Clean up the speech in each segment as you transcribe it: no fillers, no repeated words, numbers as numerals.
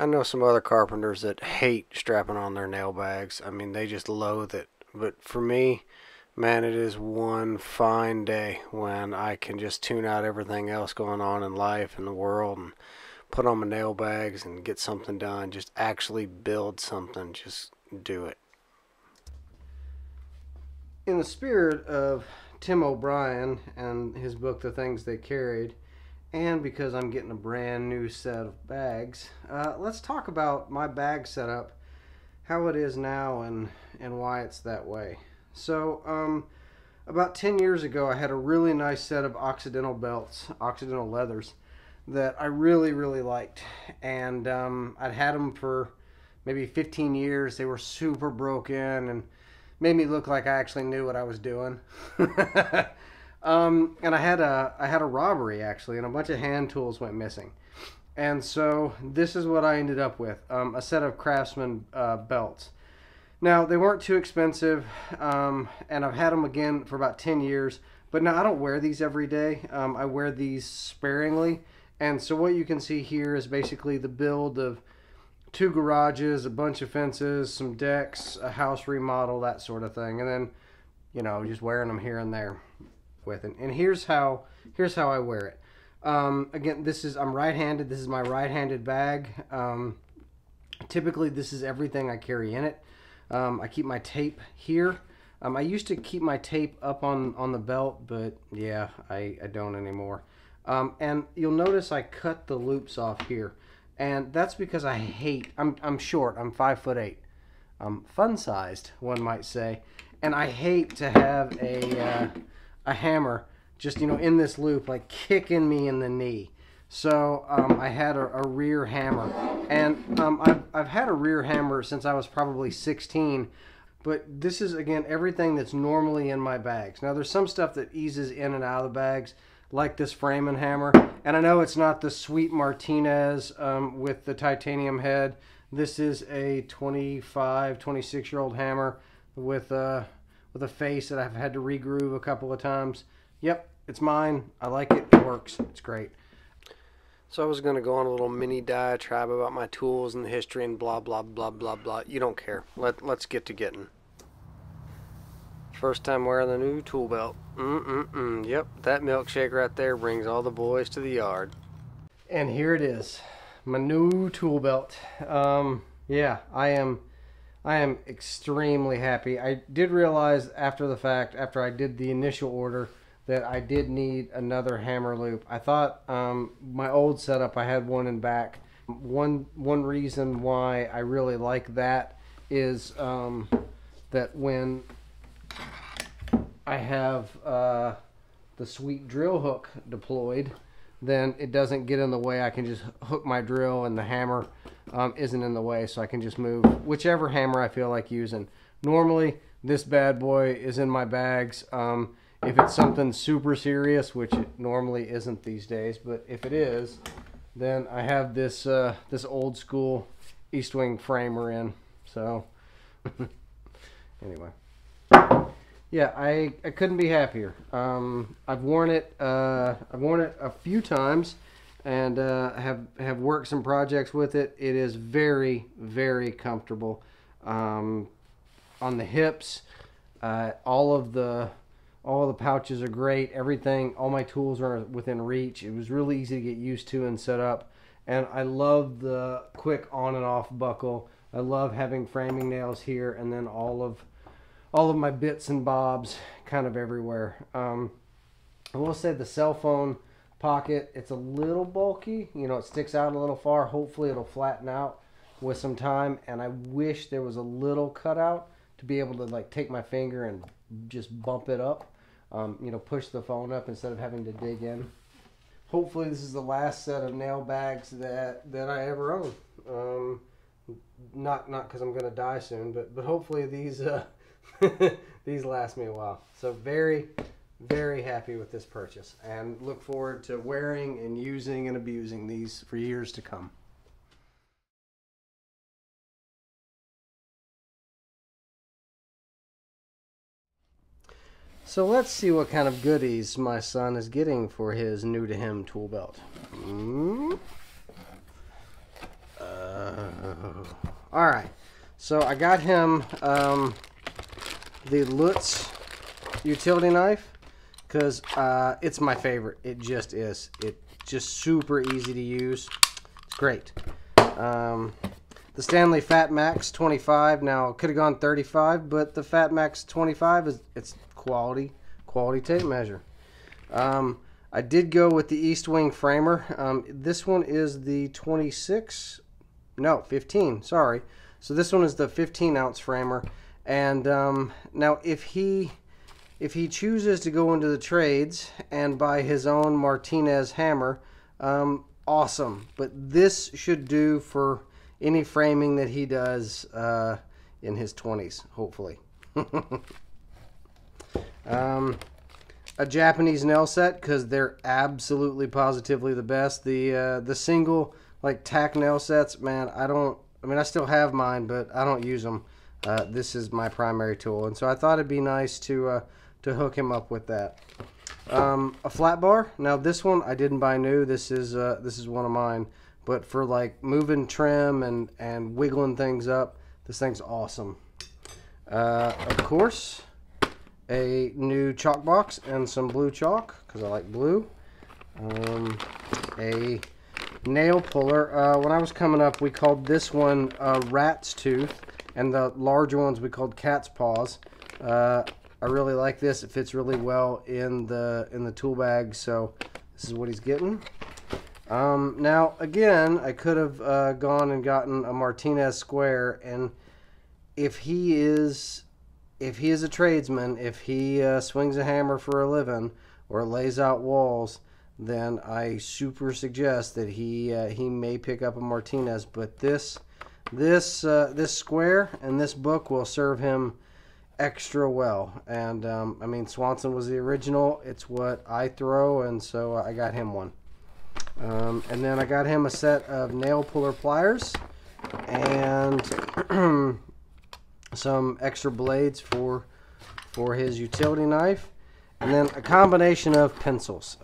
I know some other carpenters that hate strapping on their nail bags. I mean, they just loathe it. But for me, man, it is one fine day when I can just tune out everything else going on in life and the world and put on my nail bags and get something done. Just actually build something. Just do it. In the spirit of Tim O'Brien and his book, The Things They Carried, and because I'm getting a brand new set of bags, let's talk about my bag setup, how it is now, and why it's that way. So about 10 years ago I had a really nice set of Occidental belts, Occidental leathers, that I really liked, and I'd had them for maybe 15 years. They were super broken and made me look like I actually knew what I was doing. And I had a robbery, actually, and a bunch of hand tools went missing. And so this is what I ended up with, a set of Craftsman belts. Now, they weren't too expensive, and I've had them again for about 10 years. But now I don't wear these every day. I wear these sparingly. And so what you can see here is basically the build of two garages, a bunch of fences, some decks, a house remodel, that sort of thing. And then, you know, just wearing them here and there. And here's how I wear it. Again, I'm right-handed. This is my right-handed bag. Typically this is everything I carry in it. I keep my tape here. I used to keep my tape up on the belt, but yeah, I don't anymore. And you'll notice I cut the loops off here, and that's because I'm short. I'm 5'8". I'm fun-sized, one might say, and I hate to have a hammer just, you know, in this loop, like kicking me in the knee. So I had a rear hammer, and I've had a rear hammer since I was probably 16, but this is, again, everything that's normally in my bags. Now, there's some stuff that eases in and out of the bags, like this framing hammer, and I know it's not the sweet Martinez with the titanium head. This is a 26-year-old hammer with a face that I've had to regroove a couple of times. Yep, it's mine. I like it. It works. It's great. So I was going to go on a little mini diatribe about my tools and the history and blah, blah, blah, blah, blah. You don't care. Let's get to getting. First time wearing the new tool belt. Yep, that milkshake right there brings all the boys to the yard. And here it is, my new tool belt. Yeah, I am extremely happy. I did realize after the fact, after I did the initial order, that I did need another hammer loop. I thought my old setup, I had one in back. One reason why I really like that is that when I have the sweet drill hook deployed, then it doesn't get in the way. I can just hook my drill and the hammer isn't in the way, so I can just move whichever hammer I feel like using. Normally, this bad boy is in my bags. If it's something super serious, which it normally isn't these days, but if it is, then I have this this old school Estwing framer in. So anyway, yeah, I couldn't be happier. I've worn it a few times, and have worked some projects with it. It is very comfortable on the hips. All the pouches are great. Everything, all my tools are within reach. It was really easy to get used to and set up, and I love the quick on and off buckle. I love having framing nails here, and then all of my bits and bobs kind of everywhere. I will say the cell phone pocket, it's a little bulky, you know, it sticks out a little far. Hopefully it'll flatten out with some time, and I wish there was a little cutout to be able to, like, take my finger and just bump it up, you know, push the phone up instead of having to dig in. Hopefully this is the last set of nail bags that I ever own. Not because I'm gonna die soon, but hopefully these these last me a while. So very happy with this purchase, and look forward to wearing and using and abusing these for years to come. So let's see what kind of goodies my son is getting for his new-to-him tool belt. All right, so I got him the Lutz utility knife because it's my favorite. It just is. It's just super easy to use. It's great. The Stanley Fat Max 25. Now could have gone 35, but the Fat Max 25 is quality tape measure. I did go with the Estwing framer. This one is the 26. No, 15. Sorry. So this one is the 15-ounce framer. And now, if he chooses to go into the trades and buy his own Martinez hammer, awesome. But this should do for any framing that he does in his 20s, hopefully. A Japanese nail set, because they're absolutely positively the best. The single like tack nail sets, man, I mean I still have mine, but I don't use them. This is my primary tool, and so I thought it'd be nice to hook him up with that. A flat bar. Now this one I didn't buy new. This is one of mine, but for like moving trim and wiggling things up, this thing's awesome. Of course, a new chalk box and some blue chalk because I like blue. A nail puller. When I was coming up, we called this one rat's tooth, and the larger ones we called cat's paws. I really like this. It fits really well in the tool bag, so this is what he's getting. Now again, I could have gone and gotten a Martinez square, and if he is a tradesman, if he swings a hammer for a living or lays out walls, then I super suggest that he may pick up a Martinez. But this square and this book will serve him extra well. And I mean, Swanson was the original. It's what I throw, and so I got him one. And then I got him a set of nail puller pliers and some extra blades for his utility knife, and then a combination of pencils.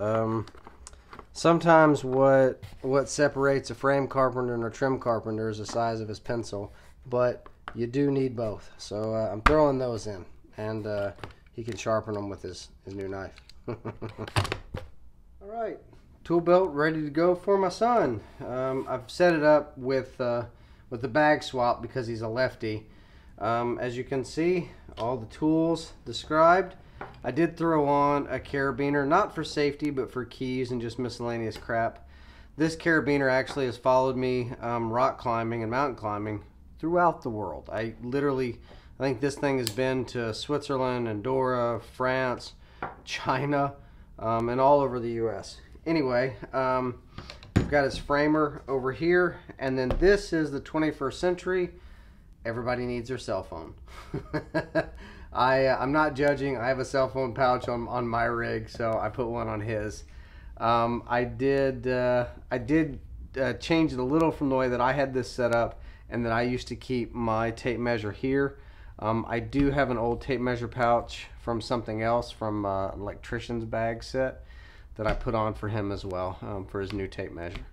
Sometimes what separates a frame carpenter and a trim carpenter is the size of his pencil, but you do need both. So I'm throwing those in, and he can sharpen them with his new knife. All right, tool belt ready to go for my son. I've set it up with the bag swap because he's a lefty. As you can see, all the tools described. I did throw on a carabiner, not for safety, but for keys and just miscellaneous crap. This carabiner actually has followed me rock climbing and mountain climbing throughout the world. I think this thing has been to Switzerland, Andorra, France, China, and all over the US. Anyway, I've got his framer over here, and then this is the 21st century. Everybody needs their cell phone. I'm not judging. I have a cell phone pouch on my rig, so I put one on his. I did change it a little from the way that I had this set up, and that I used to keep my tape measure here. I do have an old tape measure pouch from something else, from an electrician's bag set, that I put on for him as well, for his new tape measure.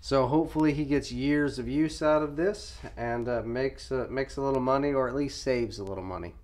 So hopefully he gets years of use out of this, and makes a little money, or at least saves a little money.